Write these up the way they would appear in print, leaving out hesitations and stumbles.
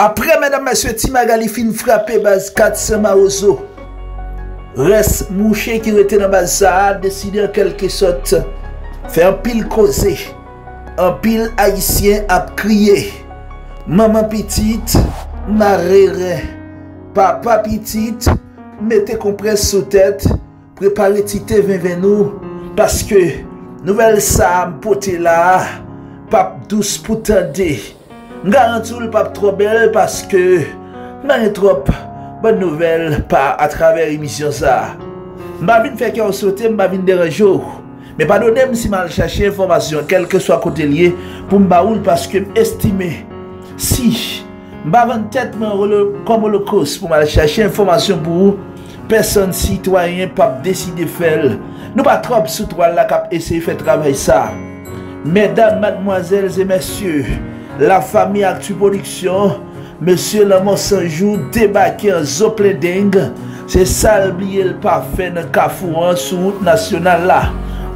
Après, mesdames, messieurs, Timagali fin frappé base 400 Mawozo. Reste mouché qui était dans base ça, décidé en quelque sorte, faire pile causé. En pile haïtien a crié. Maman petite, marere. Papa petite, mettez compresse sous tête. Préparez tité vers nous. Parce que nouvelle ça poté là. Pape douce pour tendre. Garantou le pape trop belle parce que nan trop bonne nouvelle pas à travers émission ça. M'a vinn faire qu'on sauter, m'a vinn déranger. Mais pardonnez-moi si mal chercher information quel que soit côté lié pour m'baoul parce que m'estimer si m'a vinn tête comme holocauste pour mal chercher information pour vous, personne citoyen pas décider faire. Nous pas trop sous toile la cap essayer faire travail ça. Mesdames, mademoiselles et messieurs, la famille Actu Production, Monsieur Lamont Sanjou débarqué en Zopleding. C'est ça le parfait dans Kafouan sur route nationale là.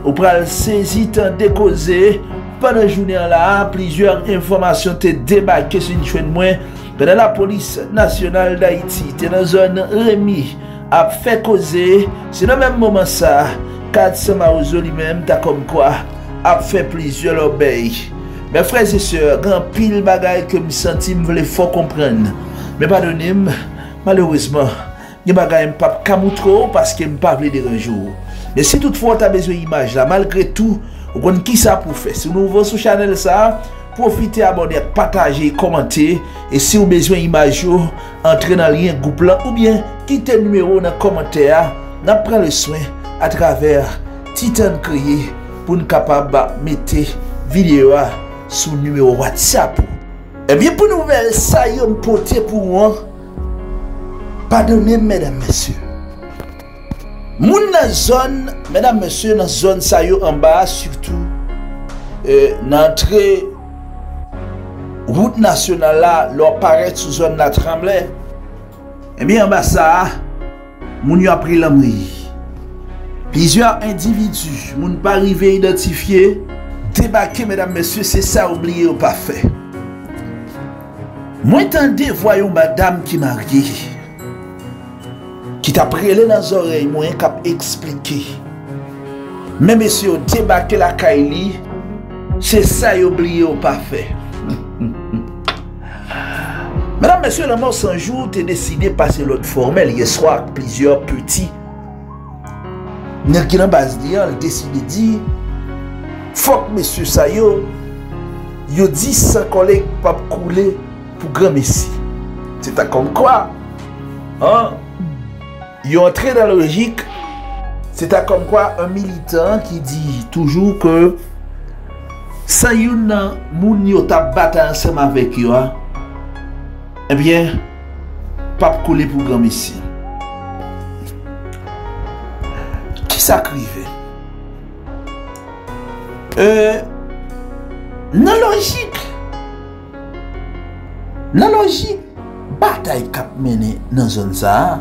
Ou pral saisi tant décausé pendant journée là, plusieurs informations t'es débarqué sur une chaîne moins. Pendant la police nationale d'Haïti, t'es dans zone Rémi a fait causer, c'est dans même moment ça, 400 Mawozo lui-même t'as comme quoi a fait plusieurs obéis. Mes frères et sœurs, grand pile bagaille que me senti me voulait fort comprendre. Mais pardonnez-moi, malheureusement, les bagaille me pas camoutro parce que me pas vle déranger. Mais si toutefois tu as besoin d'image là, malgré tout, vous connaissez qui ça pour faire. Si vous nouveau sur channel ça, profitez, abonnez, partagez, commentez. Et si vous avez besoin d'image, entrez dans le lien groupe là ou bien quittez le numéro dans le commentaire. Nous prenons le soin à travers Titan Crier pour nous capable de mettre vidéo sous numéro WhatsApp. Et bien pour nouvelle ça y est porté pour moi. Pardonnez mesdames messieurs. Moun dans zone mesdames messieurs dans zone ça y en bas surtout l'entrée route nationale là leur paraît sous zone la Tremblay. Et bien en bas ça moun y a pris l'amri. Plusieurs individus moun pas arrivé identifier. Débarquer, mesdames, messieurs, c'est ça, oublier ou pas fait. Moi, tendez, voyons madame qui mariée, qui t'a prélé dans les oreilles, moi, cap expliquer. Mais messieurs, débarquer la Kaili, c'est ça, oublier ou pas fait. Mesdames, messieurs, le mot sans jour, t'es décidé de passer l'autre formel. Hier soir, plusieurs petits, qui dans base d'hier, ont décidé de dire. Faut que monsieur Sayo, yo dit sans collègue pas couler pour grand messie. C'est comme quoi, hein? Yo entré dans la logique. C'est comme quoi un militant qui dit toujours que sans yon moun yo t'a battu ensemble avec yo, eh bien, pas couler pour grand messie. Qui s'acrivait? Nan logik bataille kap mené dans zone ça.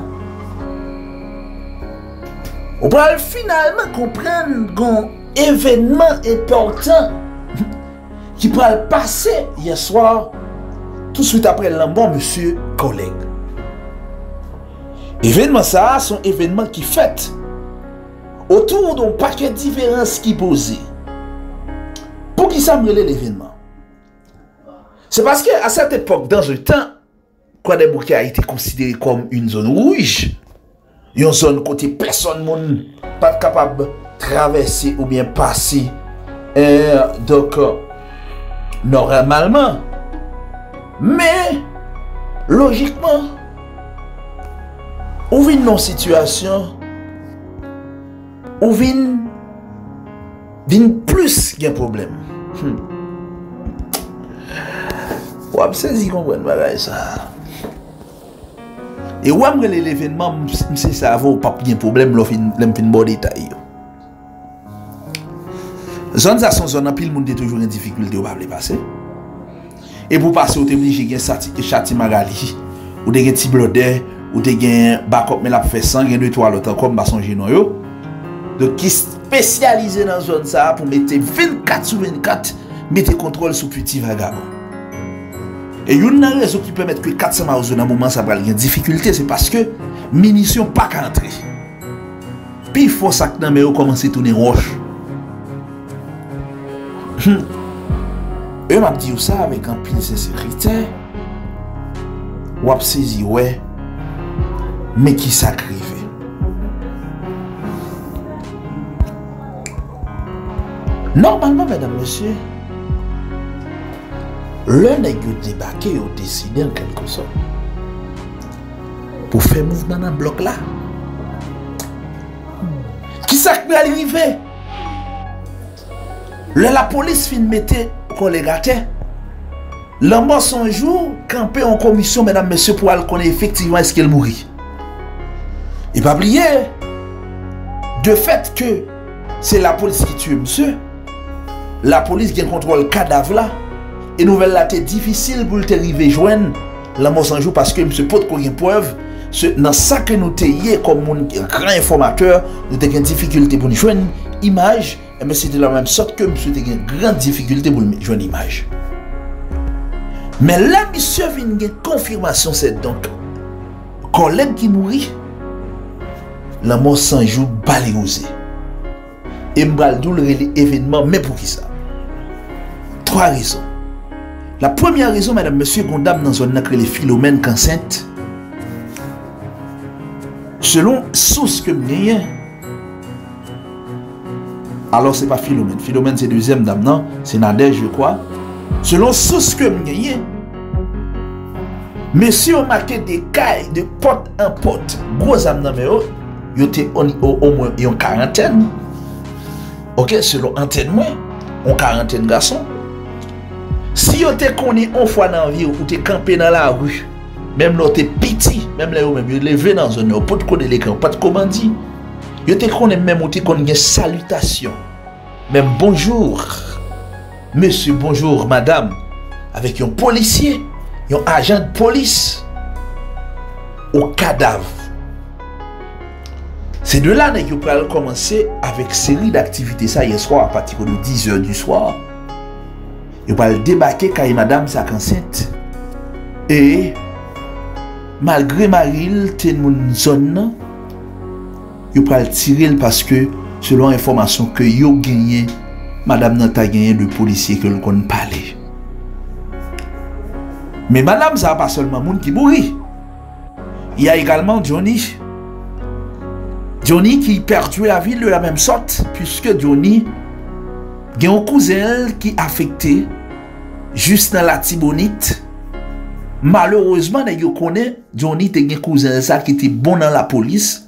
On va finalement comprendre qu'un événement important qui va passer hier soir tout de suite après l'embon monsieur collègue. Événement ça, son événement qui fait autour d'un paquet de différences qui posait. Pour qui ça brûlait l'événement? C'est parce que à cette époque, dans le temps, Kouadebouké a été considéré comme une zone rouge, une zone côté personne monde pas capable de traverser ou bien passer. Donc normalement, mais logiquement, on vit dans une situation, on vit plus qu'il y a un problème. Ou ap saisi comprendre bagay ça. Et ou ap rele l'événement m'se ça vaut pas bien problème l'en fin bon détail. Zone ça son zone en pile monde toujours en difficulté ou pas les passer. Et pour passer ou t'es obligé gen chati magali ou t'es gen ti blodé ou t'es gen backup mais la fait sang gen deux toilettes encore ba son genou yo. Donc qui spécialisé dans zone ça pour mettre 24/24 mettre contrôle sur petit vagabond. Et une raison qui peut mettre que 400 Mawozo dans le moment ça va avoir une difficulté, c'est parce que munitions pas qu'à entrer. Puis faut ça que nous commençons à tourner roche. Eux m'a dit ça avec un pile de sincérité. Ou saisi ouais. Mais qui s'acrive. Normalement, mesdames, messieurs, l'un est débarqué ou décidé en quelque sorte pour faire mouvement dans le bloc là. Qui ça qui va arriver? La police fin mettre collègue à terre. L'embauche son jour, camper en commission, mesdames, messieurs, pour aller connaître effectivement est-ce qu'elle mourit. Et pas oublier, de fait que c'est la police qui tue monsieur, la police qui contrôle le cadavre là, et nouvelle là, c'est difficile pour te arriver joindre l'embauche son jour parce que monsieur pote qu'on une preuve. Dans ça que nous t'ayons comme un grand informateur, nous avons une difficulté pour nous joindre image, mais c'est de la même sorte que monsieur a une grande difficulté pour nous joindre image. Mais là, monsieur vient une confirmation, c'est donc collègue qui mourit, la mort sans jour balayosé. Et m'baldou le événement, mais pour qui ça? Trois raisons. La première raison, madame, monsieur, condamne dans zone que les Philomène qu'enceinte. Selon source que m'n'ayez, alors c'est pas Philomène. Philomène c'est deuxième dame, non? C'est Nadège, je crois. Selon source que m'n'ayez, monsieur a marqué des cailles de porte en porte. Gros âme nan mèo, yote au moins yon quarantaine. Ok, selon antenne moi, on quarantaine garçon. Si yote connaît on fois dans vie ou te campé dans la rue, même là t'es petit, même là même levé dans zone pas de connaître l'écran, pas de commandit. Yo te connaît même ou te connaît salutation. Même bonjour. Monsieur bonjour madame avec un policier, un agent de police au cadavre. C'est de là que vous pouvez commencer avec série d'activités ça hier soir à partir de 10h du soir. Vous pouvez débarquer quand madame ça enceinte et malgré Maril, t'es une zone, vous pouvez le tirer parce que, selon l'information que vous gagnez, madame n'a pas gagné de policier que l'on connaît pas. Mais madame, ça n'a pas seulement moun qui mourit. Il y a également Johnny. Johnny qui perdu la ville de la même sorte, puisque Johnny a un cousin qui est affecté juste dans la Tibonite. Malheureusement, nous connaissons Johnny qui a un cousin qui était bon dans la police,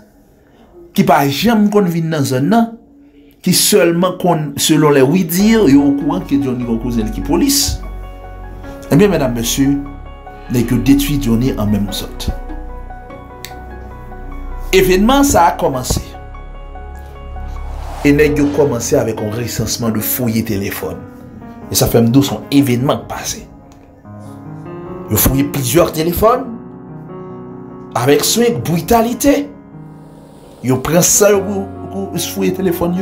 qui n'a jamais convaincu dans zone, qui seulement, selon les oui dire, est au courant que Johnny a un cousin qui est police. Eh bien, mesdames, messieurs, nous avons détruit Johnny en même sorte. Événement, ça a commencé. Et nous avons commencé avec un recensement de fouiller téléphone. Et ça fait un doux son événement passé. Vous fouillez plusieurs téléphones avec soin, brutalité. Vous prenez ça, vous fouillez le téléphone,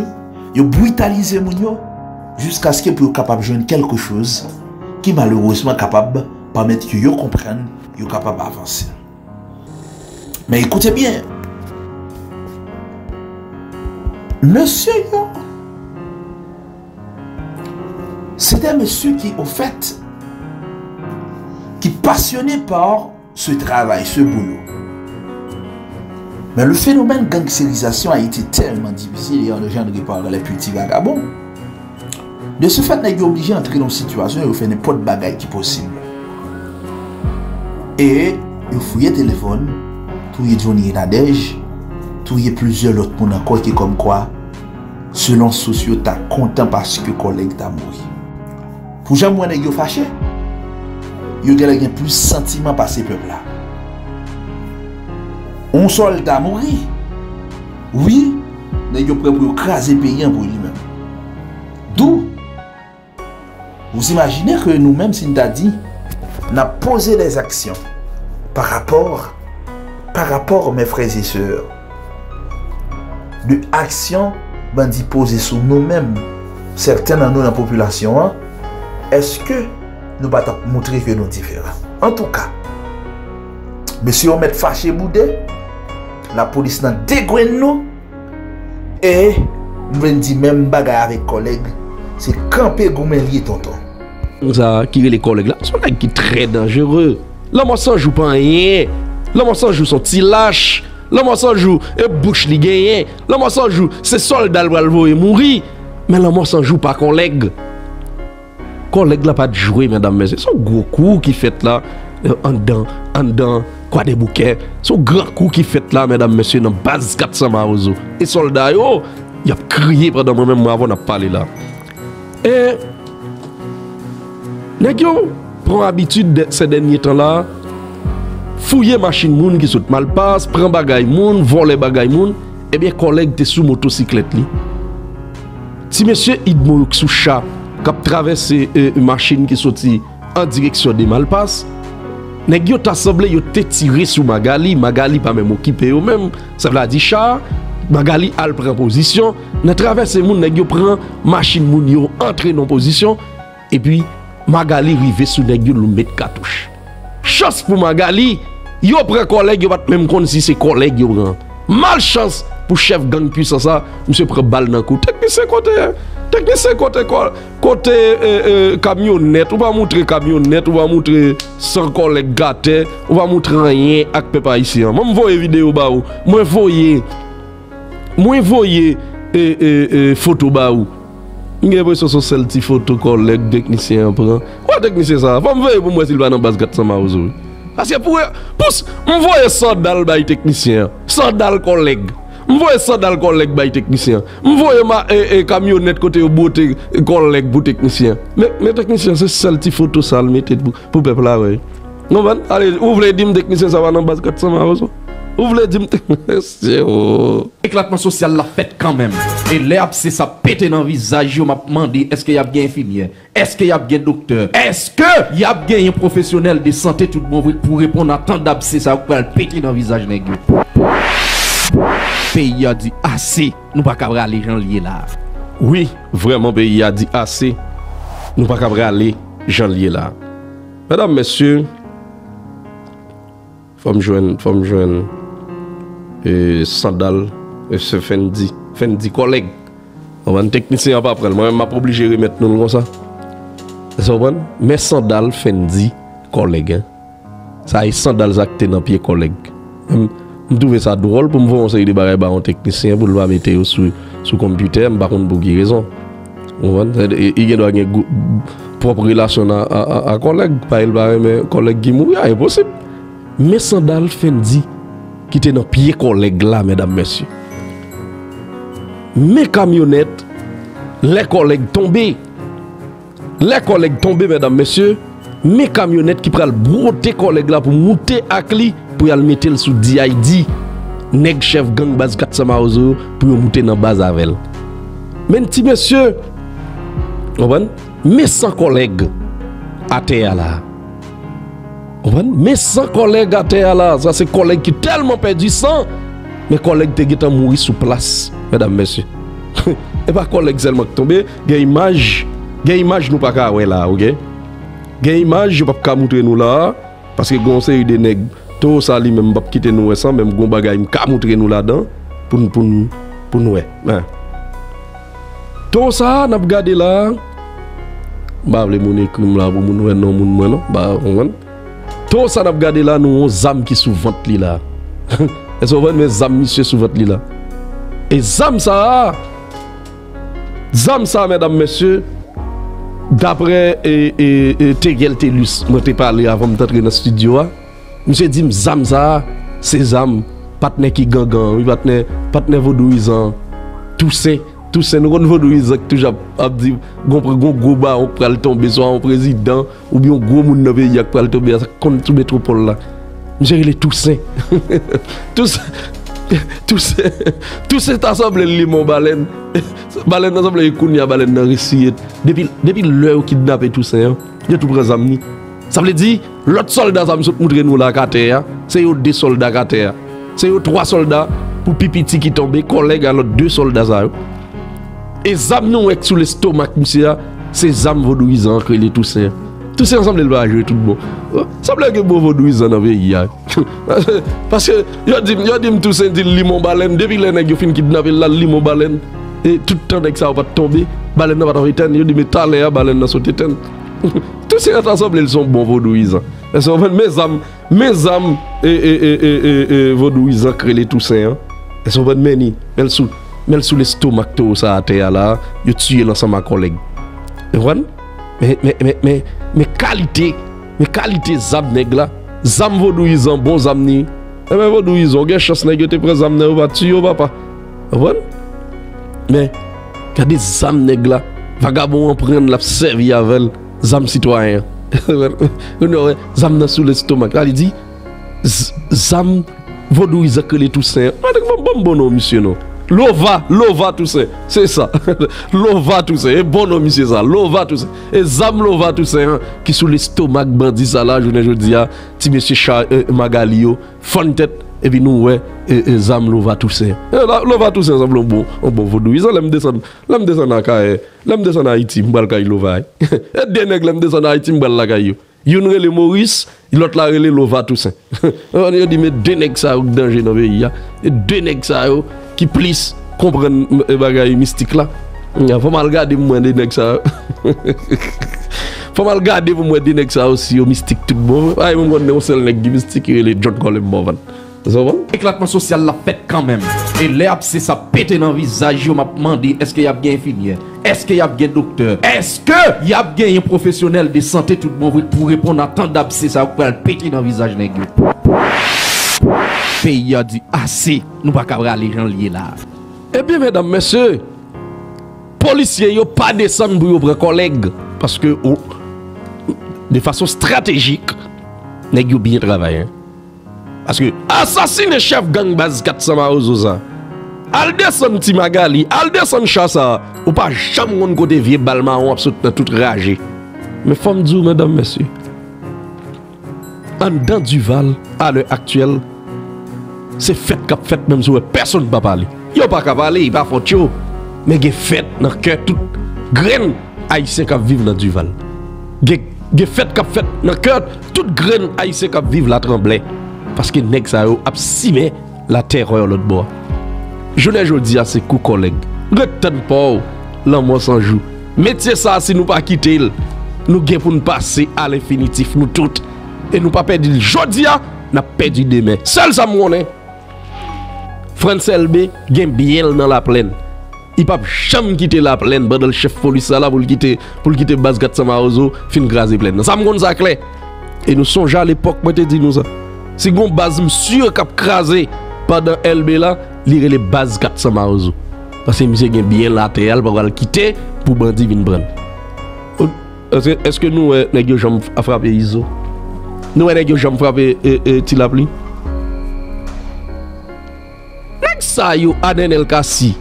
vous brutalisez les gens jusqu'à ce que vous soyez capable de joindre quelque chose qui malheureusement capable de permettre que vous compreniez, vous capable d'avancer. Mais écoutez bien, monsieur, c'est un monsieur qui, au fait, qui est passionné par ce travail, ce boulot. Mais le phénomène gangstérisation a été tellement difficile et engendré par les petits vagabonds. De ce fait, nous sommes obligés d'entrer dans une situation où nous faisons n'importe quel bagage qui est possible. Et nous fouillons le téléphone, tout y est Johnny et Nadège, tout y est plusieurs autres monde encore qui comme quoi, selon sociaux, tu es content parce que collègue t'a mouru. Pour jamais nous sommes fâchés. Yo gagne plus sentiment par ces peuples là. On soldat mourir. Oui, mais yo prêt pour craser pays pour lui-même. D'où vous imaginez que nous-mêmes si nous t'a dit n'a posé des actions par rapport mes frères et sœurs. De actions bandit posées sur nous-mêmes, certains dans nous la population. Est-ce que nous ne pouvons pas montrer que nous sommes différents. En tout cas, monsieur, on met fâché boudé, la police n'a dégouiné nous, et nous dit même bagarre avec collègues, c'est camper goumelier tonton. Ça, qui est les collègues là, c'est un mec qui est très dangereux. L'homme sans joue pas rien, l'homme sans joue son petit lâche, l'homme sans joue et bouche li gagne, l'homme sans joue c'est soldat le et mourir, mais l'homme sans joue pas collègue. Collègue là pas de jouer mesdames messieurs, c'est un gros coup qui fait là. En dedans, quoi des bouquets. Son grand coup qui fait là, mesdames, messieurs, dans base 400 Mawozo. Et soldats, yo, y a crié pendant moi-même avant de parler là. Et, les gens prennent habitude de ces derniers temps-là, fouiller machine moun qui saute mal passe, prend bagay moun, voler bagay moun, et bien, collègue te sous motocyclette li. Si monsieur Idmouk Soucha, qui traverse une machine qui sortit en direction des malpasses, nèg yo t'assemblé yo te tiré sur Magali, Magali pas même occupé ou même, ça veut dire char, Magali al prend position, nan traverse moun nèg yo prend machine moun yo entre dans position et puis Magali rivé sous nèg yo l'met cartouche. Chance pour Magali, yo prend collègue yo pas même konn si c'est collègue yo prend. Malchance pour chef gang puissance ça, monsieur prend balle dans cou. Technicien côté camionnette, on va montrer camionnette, on va montrer sans collègue gâté, on va montrer rien avec peuple haïtien. Moi m'voyer vidéo ba ou, moi voyer photo ba ou. Ngè pou son sel ti photo collègue technicien prend. Quoi technicien ça? Va m'voyer pour moi s'il va dans base 400 Mawozo. Parce que pour m'voyer sandal bay technicien, sandal collègue. M'voye sandal collègue by technicien. M'voye ma camionnette côté au bout collègue pour technicien. Mais technicien c'est celle qui photo ça le mettez pour peuple là ouais. Non man, allez, ouvrez dim technicien ça va dans base 400 Mawozo. Ouvrez dim technicien. Éclatement social la fête quand même. Et l'herbe c'est ça pété dans visage, yo m'a demandé est-ce qu'il y a bien infirmière? Est-ce qu'il y a bien docteur? Est-ce que y a bien un professionnel de santé tout bon pour répondre à tant d'abcès ça pour péter dans visage nèg yo. Pays a dit assez, nous pas capable aller gens liés là. Oui, vraiment pays a dit assez, nous pas capable aller gens liés là. Mesdames, messieurs, femme jeune, sandal, ce fendi collègue. On va un technicien pas prendre, moi m'a pas obligé remettre nous comme ça. Ça bon? Mais sandal fendi collègue. Hein? Ça est sandal acté dans pied collègue. Je trouve ça drôle pour me voir conseiller de barrer un technicien pour le mettre sur computer, mais par contre pour qui raison. Il doit avoir une propre relation à collègue, pas il barrer mais collègue qui mourir, c'est impossible. Mais Sandal Fendi qui était dans pied collègue là mesdames messieurs. Mes camionnettes, les collègues tombés mesdames messieurs, mes camionnettes qui prennent broter collègue là pour monter à cli. Pour y mettre sous DID, nèg chef gang base 400 Mawozo pour y monter dans base avec elle. Mais petit monsieur, mais sans collègue à terre là. Mais sans collègue à terre là, ça c'est collègue qui tellement perdu sang, mais collègue te guetant mourir sur place, mesdames messieurs. Et pas collègue seulement qui tombé, il y a image nous pas ka ouais là, OK? Il y a image je pas ka montrer nous là parce que gon série de nèg tout ça lui même pas quitter nous sans même gon bagay me ka montrer nous là-dedans pour nous ouais. Tout ça n'a regardé là. Bah les mon écrim là pour mon ouais non mon moi non bah on. Tout ça n'a regardé là nous on âme qui sous ventre li là. Est-ce qu'on voit mes âmes monsieur sous ventre li là. Et âme ça mesdames messieurs d'après Tegel Telus moi t'ai parlé avant d'entrer dans le studio là. Monsieur dit zam ça c'est zam partenaire qui gangan oui partenaire vaudouisant tous ces nous connaissons vaudouisant toujours a dit gon gros ba on pral tomber soit un président ou bien gros monde dans pays pral tomber comme tout métropole là monsieur il est tous ces assemblée les mon baleine ensemble il connait baleine dans réussite depuis l'heure kidnapper tous ça il tout prend zam ni. Ça veut dire, l'autre soldat, ça me montre nous la terre, c'est eux deux soldats à terre. C'est eux trois soldats pour pipiti qui tombe, collègue à l'autre deux soldats à eux. Et zam nous sous l'estomac, monsieur, c'est zam vaudouisant, que les Toussaint. Tout ça ensemble, il va jouer tout le monde. Ça me que Bovo 12 ans dans le pays. Parce que, il dit tout ça, il lit mon baleine. Depuis que les gens finissent kidnapper, il lit mon baleine. Et tout le temps, ça va tomber. Baleine va tomber. Il dit, mais t'as l'air, baleine dans son tétane. Tous ces gens ensemble, ils sont bons vaudouisants. Ils sont mes âmes et vaudouisants créent tout ça. Elles sont bonnes meni. Elles sont sous l'estomac tout ça à terre là. Ils tuent l'ensemble ma collègue. Mais qualité zam nèg là, zam vaudouisant bons zam ni. Eh ben vaudouisant, quelle chance nèg te prend zam nèg va tuer au papa. Mais regardez zam nèg là, vagabond en prendre la servir avec zam citoyen. Zam dans sous l'estomac. Il dit zam vaudouisant que les Toussaint. Bon bonhomme monsieur non. Lova Toussaint. C'est ça. Lova Toussaint. Et bonhomme monsieur ça. Lova Toussaint. Et zam Lova Toussaint qui sous l'estomac bandit ça là je dis à ti monsieur Magalio fon tête et puis nous ouais zam Lova Toussaint. Lova Toussaint ça bon vaudouisant l'aime descendre à Kaé. L'aime descendre à Haïti, m'bal Kaé Lova. Et des nèg l'aime descendre à Haïti, m'bal la Kaé. Yon rele Maurice, l'autre la rele Lova Toussaint. On dit mais deux nèg ça au danger dans pays là. Et deux nèg ça qui plus comprendre bagaille mystique là. Faut mal garder pour moi des nèg ça. Faut mal garder pour moi des nèg ça aussi au mystique tout bon. Ay mon connait on seul nèg mystique les John Colin Bovan. Éclatement social la fête quand même. Et l'herbe c'est ça pété dans le visage. Je m'a demandé est-ce qu'il y a bien infirmier? Est-ce qu'il y a bien docteur? Est-ce qu'il y a bien un professionnel de santé tout bon pour répondre à tant d'abcès ça pour péter dans le visage? Pays a dit assez. Nous pas cabrer les gens liés là. Eh bien mesdames, messieurs, policiers n'ont pas descendu pour vos collègues. Parce que de façon stratégique, ils ont bien travaillé. Parce que assassiner chef gang base 400 Mawozo, al descend Timagali, al descend Chassa, ou pas jamais on côté vieux balmaron absolument tout ragé. Mais femme du mesdames messieurs, en dans Duval à l'heure actuelle, c'est fête qu'a fête même si personne pas parler. Yo pas qu'à parler, il pas fort yo, mais gè fête dans cœur tout graine haïtien qui vivent dans Duval. Gè fête qu'a fête dans cœur toute graine haïtien qui vivent la Tremblay. Parce que nèg sa yo ap simé la terreur l'autre bois. Je dis à ses coups collègues, retenez pas l'amour sans joue. Mettez ça si nous pas quitter, nous gain pour nous passer à l'infinitif nous toutes et nous pas perdre jodi a, n'a perdu demain. Seul ça mon est. France LB gain bien dans la plaine. Il pas jamais quitter la plaine, pendant le chef police là pour quitter base 400 Mawozo fin graser plaine. Ça mon ça clair. Et nous songe à l'époque moi te dis nous ça. Si gon base sûr qu'a crasé pendant LB là, lire les bases 400 Mawozo. Parce que monsieur gagne bien latéral pour le quitter pour bandi vinn prendre. Est-ce que nous nèg jam frapper Iso? Nous nèg jam frapper Tilapli? Nèg ça yo Anel Kassi.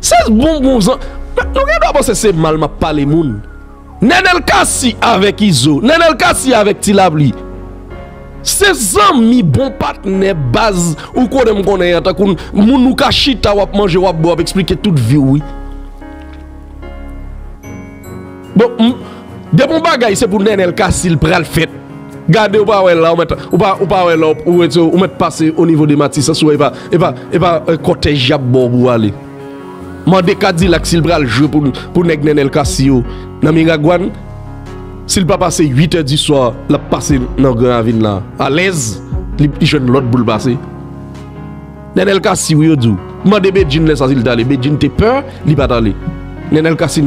C'est bon ça. Nous doit penser c'est mal m'a parler moun. Anel Kassi avec Iso, Anel Kassi avec Tilapli. Ces amis bon partenaire base ou qu'on aime connaître tant qu'on nous cache ta wap manger wap boire expliquer toute vie oui. Bon des bon bagaille c'est pour Nenel Kassil pral fait. Gardez ou pas là ou mettre passer au niveau de Matisse soit et pas cortège bon pour aller. Mandé Cadillac s'il pral jeu pour nèg Nenel Kassio dans Miragouane. S'il pas passé 8h du soir, il a passé dans Grand Avine là. À l'aise, il jeune l'autre boule passer. Nenel Kassi, oui, il dit. Mande Bedjin, laisse ça, il est allé. Bedjin, t'es peur, il n'est pas allé. Nenel Kassi,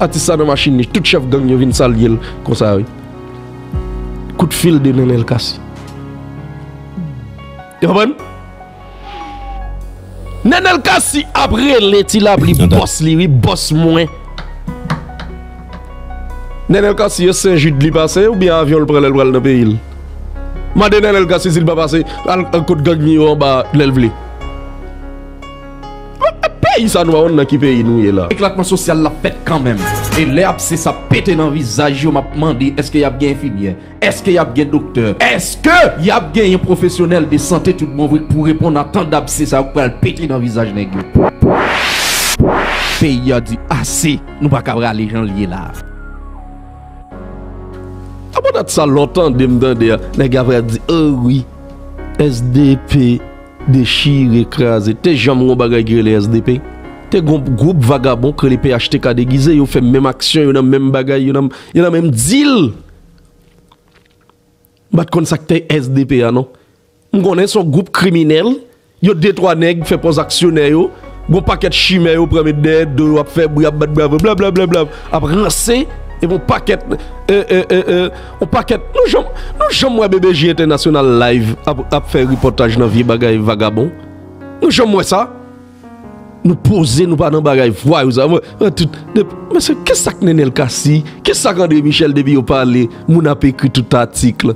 artisan de machine, tout chef gang, il vient de salier, comme ça, oui. Coup de fil de Nenel Kassi. Tu comprends? Nenel Kassi, après, il a pris boss, lui, boss moins. Nenel Kassi est Saint-Jude li passé ou bien avion le prend le dans pays. Mande Nenel Kassi s'il pas passé al côte gang ni en bas l'elvle. Pays ça nous on dans qui pays nous là. Éclatement social la fête quand même. Et l'herbe c'est ça pété dans visage, je m'a demandé est-ce qu'il y a bien infirmier? Est-ce qu'il y a bien docteur? Est-ce qu'il y a bien un professionnel de santé tout bon pour répondre à tant d'abcès ça pour péter dans visage nèg. Pays a dit assez, nous pas cabrer les gens liés là. Après ça, longtemps, les gars vont dire, oh oui, SDP déchire, écrase. T'es jamais un bagage qui les SDP. T'es un groupe vagabond que les PHTK déguisés, ils font même action, ils ont même bagage, ils ont même deal. Bat kon sa te SDP a non. On connaît son groupe criminel, yo deux trois nèg fait pose actionnaire yo, gon paquet chimère yo premier dead, deux a fait bla bla bla bla, a rancé et bon paquet on paquet nous jam moi BG International live a fait reportage dans vie bagay vagabond. Nous jam moi ça. Nous poser nous pas dans bagay voir ça. Mais c'est qu'est-ce que Nenel Kassi, qu'est-ce que André Michel depuis yo parler, mon a écrit tout article.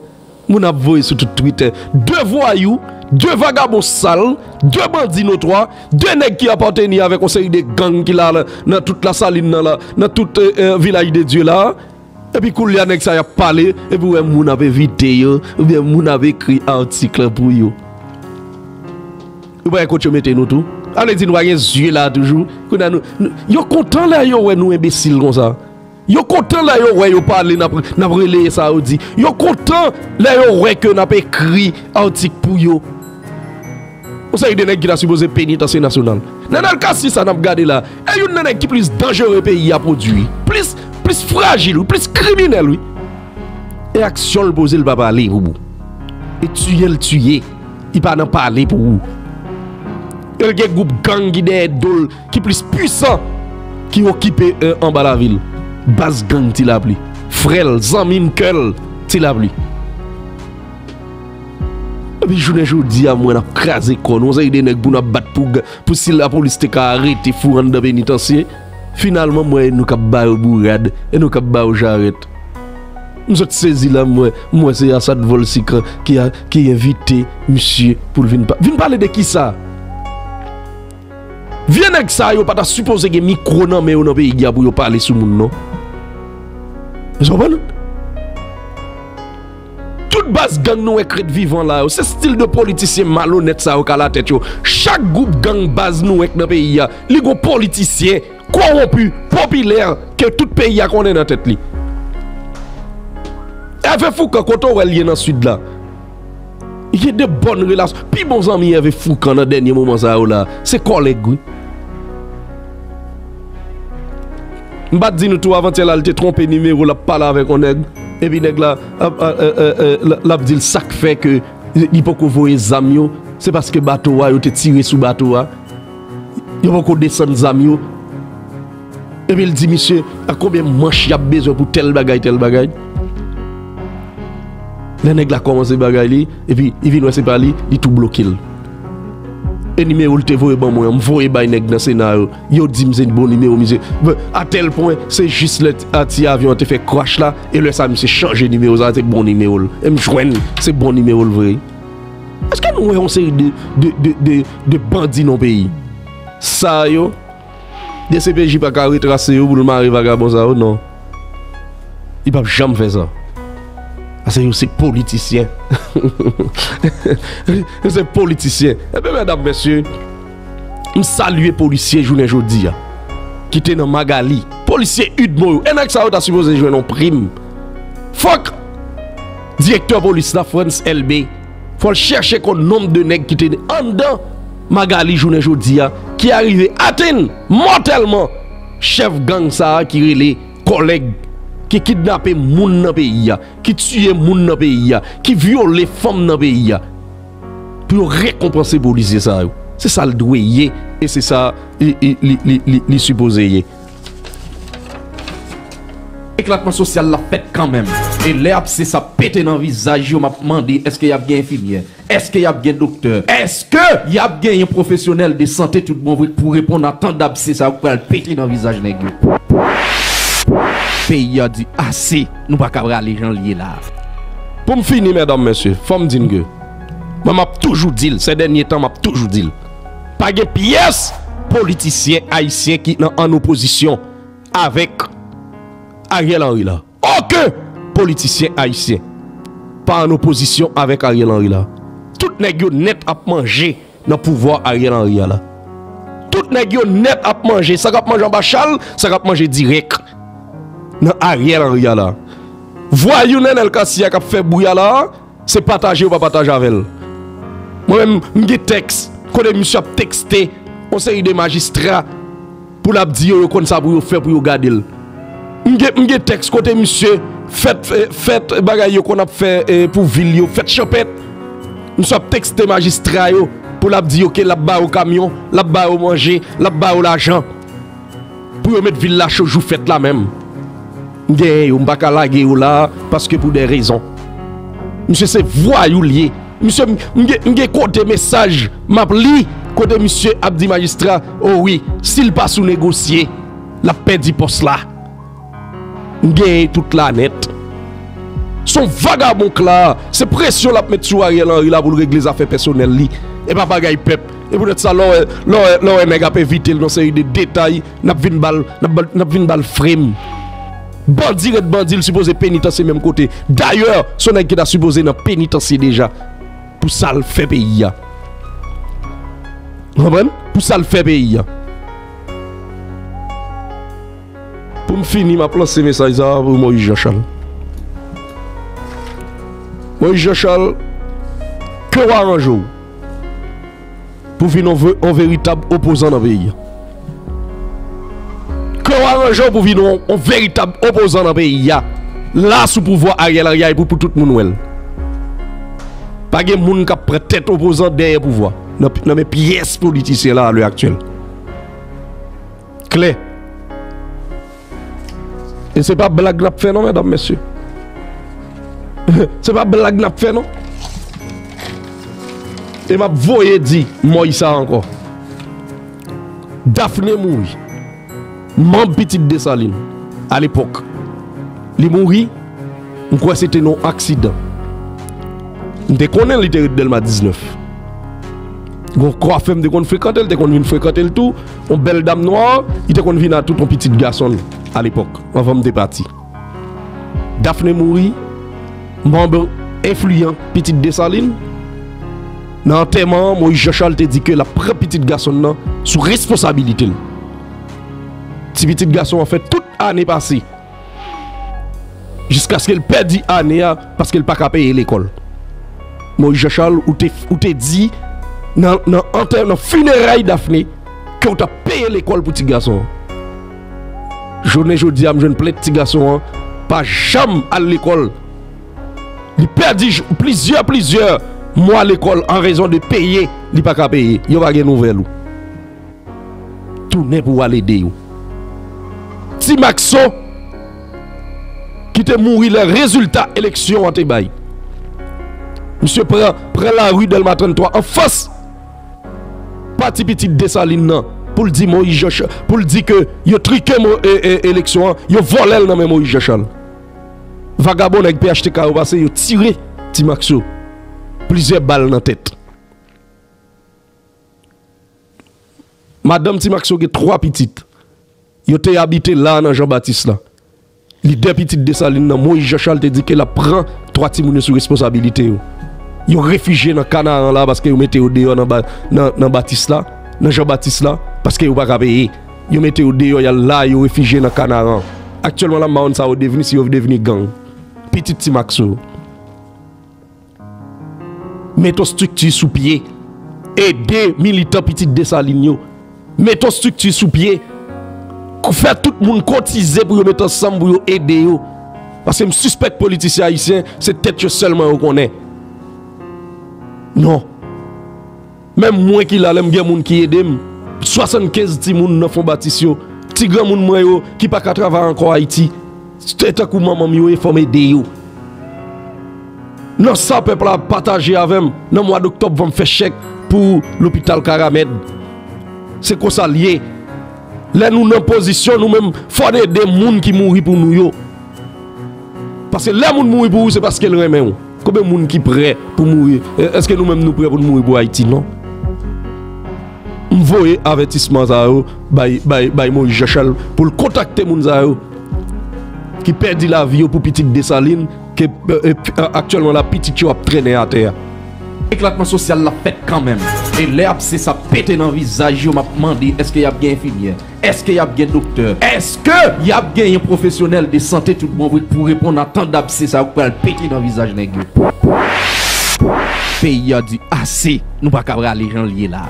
Mon a voyé sur tout Twitter, deux voyous, deux vagabonds sales, deux bandits notoires, deux nègres qui appartenaient avec un série de gangs qui là dans toute la saline dans tout village de Dieu là. Et puis quand les nègres ça y a parlé et puis mon avait évité yo, ou bien mon avait écrit article pour yo. Ou bien quand tu mettez nous tout. Allez dire nous a yeux là toujours. Yo content là yo ouais nous imbéciles comme ça. Yo content là yo ouais yo parler n'a relé ça ou dit. Yo content là yo ouais que n'a pas écrit article pour yo. On sait des nèg qui la supposé pénitentiaire nationale. Dans le cas si ça n'a regardé là, et une nèg qui plus dangereux pays a produit, plus fragile ou plus criminel lui. Et action le poser le papa aller ou. Et tuer le tuer, il pas n'en parler pour vous. Il y a un groupe gang qui est plus puissant qui occupe en bas la ville. Base gang, il a pris. Frel, Zamim, Kel, il a pris. Et puis, je dis à moi, on a crasé con. On a eu des nègres pour nous battre pour si la police était arrêtée, fourrant de pénitentiaire. Finalement, moi, nous avons battu au bourrade et nous avons battu au jarret. Nous sommes saisis là, moi, c'est Assad Volsikran qui a invité monsieur pour venir parler de qui ça? Viens avec ça, vous n'avez pas supposé que micro nan mais vous n'avez pas pour parler sur le monde. Vous comprenez? Toute base gang nous est vivant là. C'est style de politicien malhonnête ça au cas la tête. Chaque groupe gang base nous est dans le pays. Les gros politiciens corrompus, populaires que tout pays a qu'on est dans la tête. Et avec Foucault, quand on est lié dans le sud là. Il y a de bonnes relations. Puis bons amis avec Foucault dans le dernier moment ça là. C'est collègue. Je vais dire tout avant qu'elle ait trompé numéro, elle parle avec un nègre. Et puis nègre là, l'a dit le sac fait que il peut voir les amis. C'est parce que bateau a été tiré sous bateau. Il va descendre les amis. Et puis il dit monsieur, à combien de manches il y a besoin pour tel bagage, tel bagage. Les nègres la commencé à bagailler et puis ils viennent se parler, ils tout bloqué. Et numéro te voye bon moi, m'voye bay nèg dans scénario. Yo dit m'sé bon numéro monsieur. À tel point c'est juste le anti avion te fait crash là et le ça monsieur changer numéro ça c'est bon numéro. Et m'joigne c'est bon numéro le vrai. Est-ce que nous on série de bandits dans pays? Ça yo des CPJ pas carré tracé pour le mari vagabond ça non. Il pas jamais faire ça. C'est politicien. C'est politicien. Eh bien, mesdames, messieurs, je salue les policiers aujourd'hui qui étaient dans Magali. Policier Udmo. Et là, ça a supposé jouer en prime. Fuck! Directeur police de la France LB. Il faut chercher le nombre de nègres qui étaient en dedans Magali aujourd'hui qui arrivait à Athènes mortellement. Chef gang ça qui relève collègue. Qui kidnappé moun dans pays, qui tué moun dans pays, qui violé femmes dans pays. Pour récompenser policier ça. C'est ça le doyer et c'est ça li supposé. Éclatement social la fête quand même. Et l'herbe c'est ça pété dans visage, yo m'a demandé est-ce qu'il y a bien infirmière? Est-ce qu'il y a bien docteur? Est-ce que y a bien un professionnel de santé tout bon pour répondre à tant d'abcès ça pour le péter dans visage nèg? Pays a dit assez, nous pas capable les gens liés là. Pour me finir, mesdames, messieurs, faut me dire que moi m'a toujours dit, ces derniers temps m'a toujours dit, pas de pièce politicien haïtien qui est en opposition avec Ariel Henry là. Aucun politicien haïtien pas en opposition avec Ariel Henry là. Tout nèg yo net à manger dans pouvoir Ariel Henry là. Tout nèg yo net à manger, ça va manger en bachal, ça va manger direct. Dans Ariel Henry là. voyou nen el kassia qui fait bouya là, c'est partager ou pas partager avec elle. Moi-même, j'ai texte, quand monsieur a texté, conseil de magistrat, pour la dire, yo kon sa pour faire pour garder. J'ai texte, côté monsieur, faites bagaille qu'on a fait pour ville, faites chopette. Monsieur a texté magistrat yo, pour la dire, ok, la bas au camion, la bas au manger, la bas au l'argent. Pour mettre ville la chose, vous faites la même. Gay ou m'baka la gay ou là parce que pour des raisons. Monsieur c'est voyou lié. Monsieur m'gé côté message m'a li côté monsieur Abdi magistrat. Oh oui, s'il pas sous négocier, la perdi poste là. Gay toute la nette. Son vagabond là, c'est pression la mettre sur Ariel Henry là pour régler les affaires personnelles li et pas bagaille pep. Et peut-être ça l'on est méga éviter dans série de détails, n'a vinn bal frame. Bandit et bandit, supposé pénitencier même côté. D'ailleurs, son nèg qui t'a supposé dans pénitencier déjà. Pour ça le fait pays. Vous comprenez? Pour ça le fait pays. Pour me finir, m'a placé message pour Moïse Jean-Charles. Moïse Joshal, que vous arrangez pour venir un véritable opposant dans le pays. Pour vivre un véritable opposant dans le pays, là sous pouvoir Ariel Henry pour tout le monde. Pas de monde qui prend tête opposant derrière pouvoir. Dans mes pièces politiciennes là à l'heure actuelle. Clé. Et c'est pas blague n'a fait non, mesdames, messieurs. C'est pas blague n'a fait non. Et m'a voyé dit, moi ça encore. Daphné Mouy. Mon petit Dessalines, à l'époque, il mourit, je crois que c'était un accident. Je connais l'intérêt d'Elma 19. Je crois que je fréquente, je fréquente tout. Une belle dame noire, il convient à tout un petit garçon à l'époque, avant de partir. Daphné mourit, membre influent petit Dessalines. Dans l'enterrement, Moïse Joshal te dit que la propre petite garçon sous responsabilité. Ces petits garçons ont fait toute l'année passée jusqu'à ce qu'elle perdit l'année parce qu'elle n'a pas payé l'école. Moïse Joshal ou te dit dans le funérail Daphné que tu as payé l'école pour les petits garçons. Journée jodi, je ne plais de petits garçons, pas jamais à l'école. Il perdit plusieurs mois à l'école en raison de payer, il n'a pas payé. Il n'y a pas de nouvelle. Tout n'est pour aller aider. Timaxo qui te mourit le résultat élection en Tébay. Monsieur prend la rue Delma 33 en face. Parti petit Dessalines pour dire Moïse Joshal, pour dire que yo triqué élection, yo volé dans Moïse Joshal. Vagabond avec PHTK au passé, yo tiré Timaxo plusieurs balles dans tête. Madame Timaxo a 3 petites. Il était habité là dans Jean-Baptiste là. Les deux petites Dessalines dans Moïse Joshal te dit qu'elle prend 3 timounés sous responsabilité. Ils ont réfugié dans Canaan là parce qu'ils mettaient au dehors dans Baptiste là, dans Jean-Baptiste là parce qu'ils pas payé. Ils mettaient au dehors là, ils ont réfugié dans Canaan. Actuellement là Maon ça devenu si devenu gang. Petit Timaxo. Mettons structure sous pied. Aider militants petites Dessalines. Mettons structure sous pied. Faire tout le monde cotiser pour mettre ensemble pour aider. Parce que je suspect politicien haïtien, c'est peut-être seulement qu'on connaît. Non. Même moi qui l'aime, il y a des gens qui aident. 75 petits gens dans font bâtissio. Petit grand monde qui pas travailler encore Haïti. C'est un coup maman il faut m'aider. Non, ça peuple a partagé avec moi. Dans le mois d'octobre, on fait chèque pour l'hôpital Karamed. C'est quoi ça lié? Là nous en position nous même faut des gens qui mourent pour nous yo. Parce que les gens mourent pour nous c'est parce qu'ils aiment. Combien de gens qui prêt pour mourir? Est-ce que nous même nous prêts pour mourir pour Haïti non? On voit avertissement ça yo by Moïse Joshal pour contacter moun ça yo qui perdit la vie pour petite Dessalines que actuellement la petite yo a traîné à terre. Éclatement social la fête quand même et l'air c'est ça pété dans le visage yo m'a demandé est-ce qu'il y a bien filière? Est-ce qu'il y a un docteur? Est-ce qu'il y a un professionnel de santé tout le monde pour répondre à tant d'abcès ça pour le péter dans le visage nèg? Pays a dit assez, nous pas capable aller gens liés là.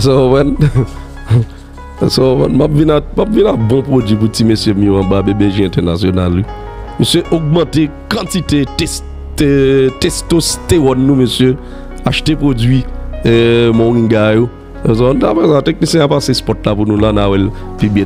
So when so m'a vina bon produit pour ti monsieur mi en bas BG International. Monsieur augmenter quantité testostérone nous monsieur acheter produit mon gars. On a un technicien à passer ce spot là pour nous là, Nawel, puis bien.